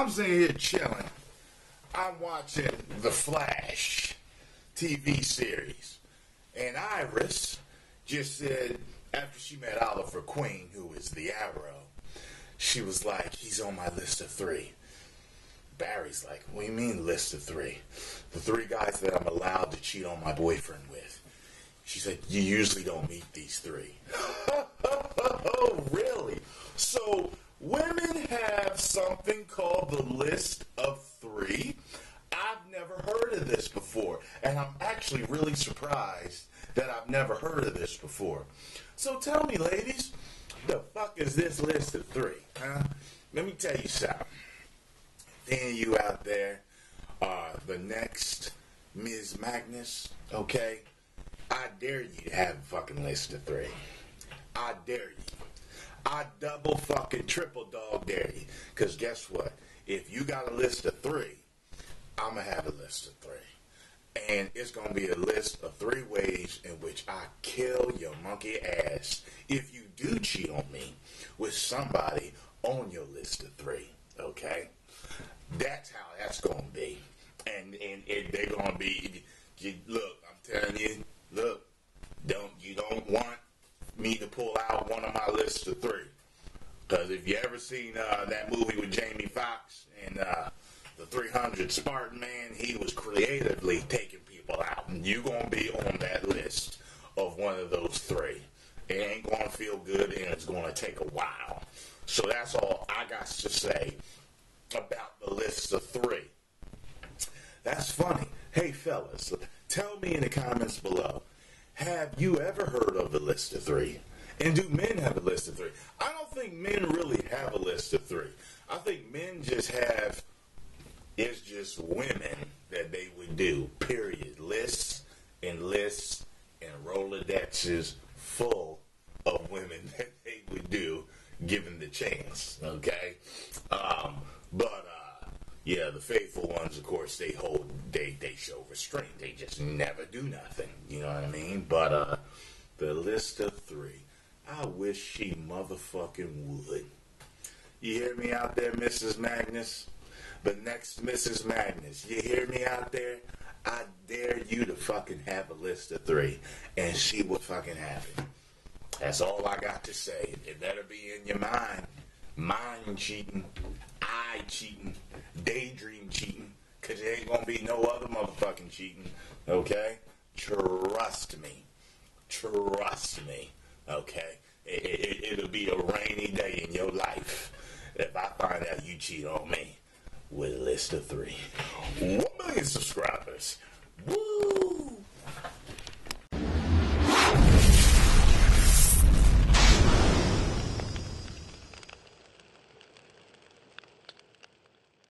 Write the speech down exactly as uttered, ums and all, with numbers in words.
I'm sitting here chilling. I'm watching The Flash T V series. And Iris just said, after she met Oliver Queen, who is the Arrow, she was like, he's on my list of three. Barry's like, what do you mean list of three? The three guys that I'm allowed to cheat on my boyfriend with. She said, you usually don't meet these three. Oh, really? So women have something called the list of three. I've never heard of this before, and I'm actually really surprised that I've never heard of this before. So tell me, ladies, the fuck is this list of three? Huh? Let me tell you something. And you out there are the next Miz Magnus, okay? I dare you to have a fucking list of three. I dare you. I double fucking triple dog dare you. Because guess what? If you got a list of three, I'm going to have a list of three. And it's going to be a list of three ways in which I kill your monkey ass if you do cheat on me with somebody on your list of three, okay? That's how that's gonna be, and and, and they're gonna be. You, look, I'm telling you, look, don't you don't want me to pull out one of my lists of three, because if you ever seen uh, that movie with Jamie Foxx and uh, the three hundred Spartan Man, he was creatively taking people out, and you gonna be on that list of one of those three. It ain't gonna feel good, and it's gonna take a while. So that's all I got to say about the list of three. That's funny. Hey, fellas, tell me in the comments below, have you ever heard of the list of three? And do men have a list of three? I don't think men really have a list of three. I think men just have, it's just women that they would do, period. Lists and lists and Rolodexes full of women that they would do, given the chance, okay? Um... But, uh, yeah, the faithful ones, of course, they hold, they, they show restraint. They just never do nothing, you know what I mean? But, uh, the list of three, I wish she motherfucking would. You hear me out there, Missus Magnus? The next Missus Magnus, you hear me out there? I dare you to fucking have a list of three, and she will fucking have it. That's all I got to say. It better be in your mind. Mind cheating, eye cheating, daydream cheating, because there ain't going to be no other motherfucking cheating, okay? Trust me. Trust me, okay? It, it, it'll be a rainy day in your life if I find out you cheat on me with a list of three. One million subscribers. Woo!